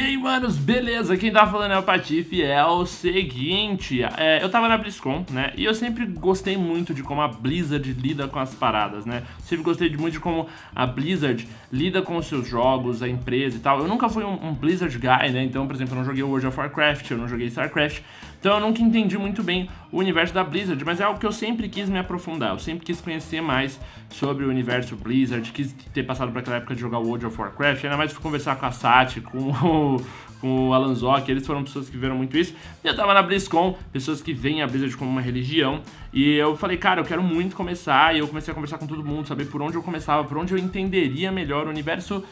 E aí, manos, beleza? Quem tá falando é o Patife. É o seguinte, eu tava na BlizzCon, né? E eu sempre gostei muito de como a Blizzard lida com as paradas, né? Sempre gostei muito de como a Blizzard lida com os seus jogos, a empresa e tal. Eu nunca fui um Blizzard guy, né? Então, por exemplo, eu não joguei World of Warcraft, eu não joguei StarCraft. Então eu nunca entendi muito bem o universo da Blizzard, mas é algo que eu sempre quis me aprofundar. Eu sempre quis conhecer mais sobre o universo Blizzard, quis ter passado pra aquela época de jogar World of Warcraft. Ainda mais fui conversar com a Sati, com o Alan Zocke, eles foram pessoas que viram muito isso. E eu tava na BlizzCon, pessoas que veem a Blizzard como uma religião. E eu falei, cara, eu quero muito começar. E eu comecei a conversar com todo mundo, saber por onde eu começava, por onde eu entenderia melhor o universo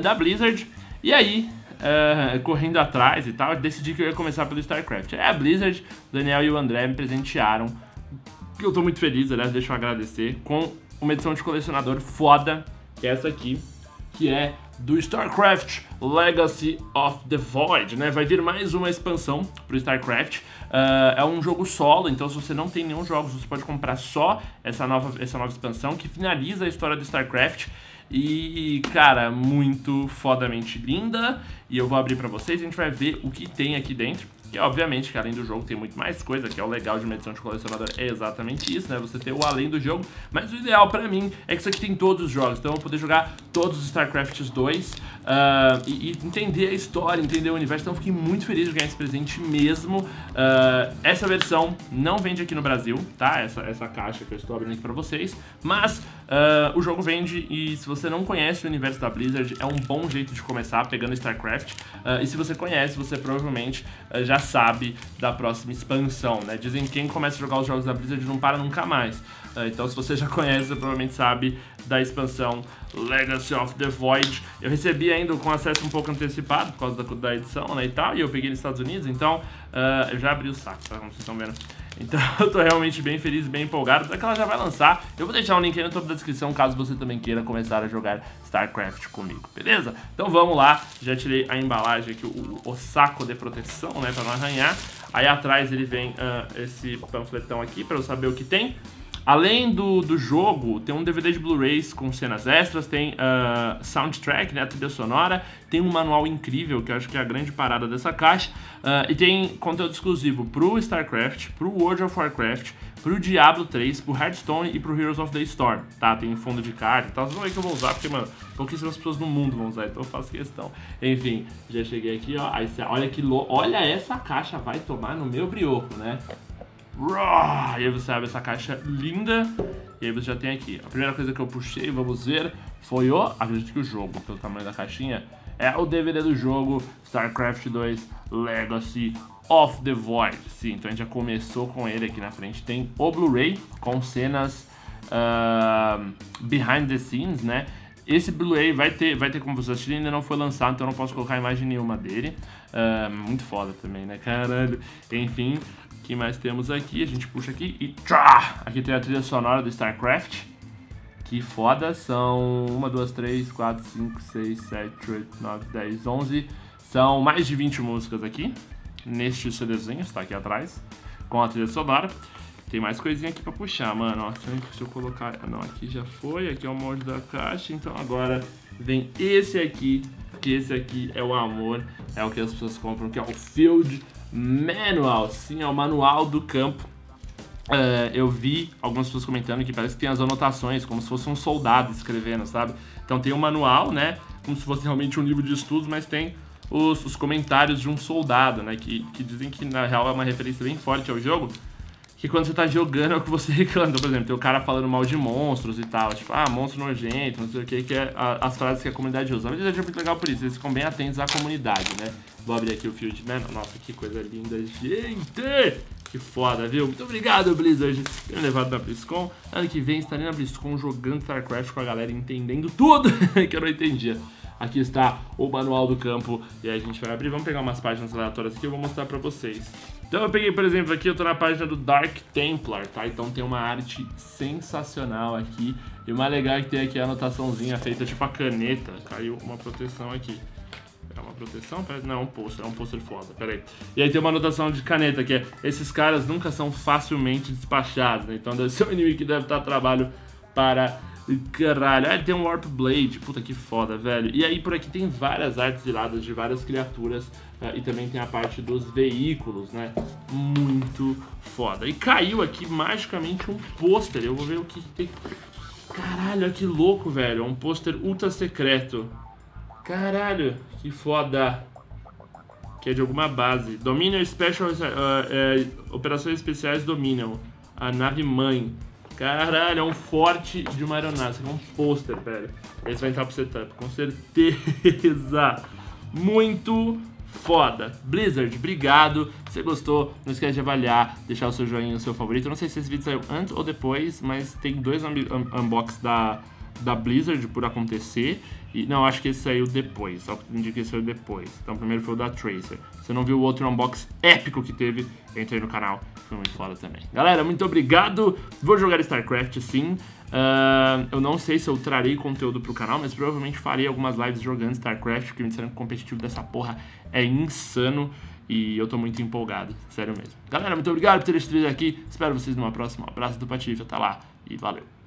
da Blizzard. E aí, correndo atrás e tal, decidi que eu ia começar pelo StarCraft. É a Blizzard, o Daniel e o André me presentearam. Eu tô muito feliz, aliás, deixa eu agradecer, com uma edição de colecionador foda, que é essa aqui, que é do StarCraft Legacy of the Void, né? Vai vir mais uma expansão pro StarCraft. É um jogo solo, então se você não tem nenhum jogo, você pode comprar só essa nova expansão que finaliza a história do StarCraft. E, cara, muito fodamente linda. E eu vou abrir pra vocês e a gente vai ver o que tem aqui dentro. Que, obviamente, que além do jogo tem muito mais coisa, que é o legal de uma edição de colecionador, é exatamente isso, né? Você ter o além do jogo. Mas o ideal pra mim é que isso aqui tem todos os jogos, então eu vou poder jogar todos os StarCraft 2 e entender a história, entender o universo. Então eu fiquei muito feliz de ganhar esse presente mesmo. Essa versão não vende aqui no Brasil, tá? Essa caixa que eu estou abrindo aqui pra vocês. Mas o jogo vende e se você não conhece o universo da Blizzard, é um bom jeito de começar pegando StarCraft. E se você conhece, você provavelmente já sabe da próxima expansão, né? Dizem que quem começa a jogar os jogos da Blizzard não para nunca mais. Então se você já conhece, você provavelmente sabe da expansão Legacy of the Void. Eu recebi ainda com acesso um pouco antecipado por causa da edição, né, e tal, e eu peguei nos Estados Unidos, então eu já abri o saco, tá? Como vocês estão vendo. Então eu tô realmente bem feliz, bem empolgado, porque ela já vai lançar. Eu vou deixar um link aí no topo da descrição, caso você também queira começar a jogar StarCraft comigo, beleza? Então vamos lá, já tirei a embalagem aqui, o saco de proteção, né, pra não arranhar. Aí atrás ele vem esse panfletão aqui, pra eu saber o que tem. Além do jogo, tem um DVD de Blu-rays com cenas extras, tem soundtrack, né, trilha sonora, tem um manual incrível, que eu acho que é a grande parada dessa caixa, e tem conteúdo exclusivo pro StarCraft, pro World of Warcraft, pro Diablo III, pro Hearthstone e pro Heroes of the Storm, tá? Tem fundo de carta e tal, vocês vão ver que eu vou usar, porque, mano, pouquíssimas pessoas no mundo vão usar, então eu faço questão. Enfim, já cheguei aqui, ó, aí você, olha que louco, olha essa caixa, vai tomar no meu brioco, né? E aí você abre essa caixa linda. E aí você já tem aqui. A primeira coisa que eu puxei, vamos ver, foi o... Acredito que o jogo, pelo tamanho da caixinha, é o DVD do jogo StarCraft 2 Legacy of the Void. Sim, então a gente já começou com ele aqui na frente. Tem o Blu-ray com cenas behind the scenes, né? Esse Blu-ray vai ter como vocês assistirem, ainda não foi lançado, então eu não posso colocar imagem nenhuma dele. Muito foda também, né? Caralho. Enfim, o que mais temos aqui? A gente puxa aqui e tchá! Aqui tem a trilha sonora do StarCraft. Que foda, são 1, 2, 3, 4, 5, 6, 7, 8, 9, 10, 11. São mais de 20 músicas aqui, neste CDzinho, está aqui atrás, com a trilha sonora. Tem mais coisinha aqui pra puxar, mano, ó, se eu colocar... Não, aqui já foi, aqui é o molde da caixa, então agora vem esse aqui, que esse aqui é o amor, é o que as pessoas compram, que é o Field Manual, sim, é o manual do campo. Eu vi algumas pessoas comentando que parece que tem as anotações, como se fosse um soldado escrevendo, sabe? Então tem o manual, né, como se fosse realmente um livro de estudos, mas tem... Os comentários de um soldado, né, que dizem que na real é uma referência bem forte ao jogo, que quando você tá jogando é o que você reclama. Então, por exemplo, tem o cara falando mal de monstros e tal, tipo, ah, monstro nojento, não sei o que é as frases que a comunidade usa. Mas é muito legal por isso, eles ficam bem atentos à comunidade, né? Vou abrir aqui o Field, né? Nossa, que coisa linda, gente! Que foda, viu? Muito obrigado, Blizzard, por me levar na BlizzCon. Ano que vem estarei na BlizzCon jogando StarCraft com a galera, entendendo tudo que eu não entendia. Aqui está o manual do campo, e aí a gente vai abrir, vamos pegar umas páginas aleatórias aqui, eu vou mostrar pra vocês. Então eu peguei, por exemplo, aqui eu tô na página do Dark Templar, tá? Então tem uma arte sensacional aqui, e o mais legal é que tem aqui a anotaçãozinha feita tipo a caneta, caiu uma proteção aqui. É uma proteção? Não, é um pôster foda, peraí. E aí tem uma anotação de caneta que é, esses caras nunca são facilmente despachados, né? Então deve ser um inimigo que deve dar trabalho para... Caralho, ah, ele tem um Warp Blade, puta que foda, velho. E aí por aqui tem várias artes iradas de várias criaturas, e também tem a parte dos veículos, né? Muito foda. E caiu aqui magicamente um pôster, eu vou ver o que tem. Caralho, que louco, velho, é um pôster ultra secreto. Caralho, que foda. Que é de alguma base. Dominion Special, Operações Especiais Dominion, a nave-mãe. Caralho, é um forte de uma aeronáutica, é um pôster, velho. Esse vai entrar pro setup, com certeza. Muito foda. Blizzard, obrigado. Se você gostou, não esquece de avaliar, deixar o seu joinha, o seu favorito. Não sei se esse vídeo saiu antes ou depois, mas tem dois unboxings da Blizzard por acontecer. E não, acho que esse saiu depois, só indica que esse saiu depois. Então primeiro foi o da Tracer. Se você não viu o outro unboxing épico que teve, entrei no canal, foi muito foda também. Galera, muito obrigado. Vou jogar StarCraft sim. Eu não sei se eu trarei conteúdo pro canal, mas provavelmente farei algumas lives jogando StarCraft, porque me disseram que o competitivo dessa porra é insano. E eu tô muito empolgado, sério mesmo. Galera, muito obrigado por ter assistido aqui. Espero vocês numa próxima. Um abraço do Patife, até lá e valeu.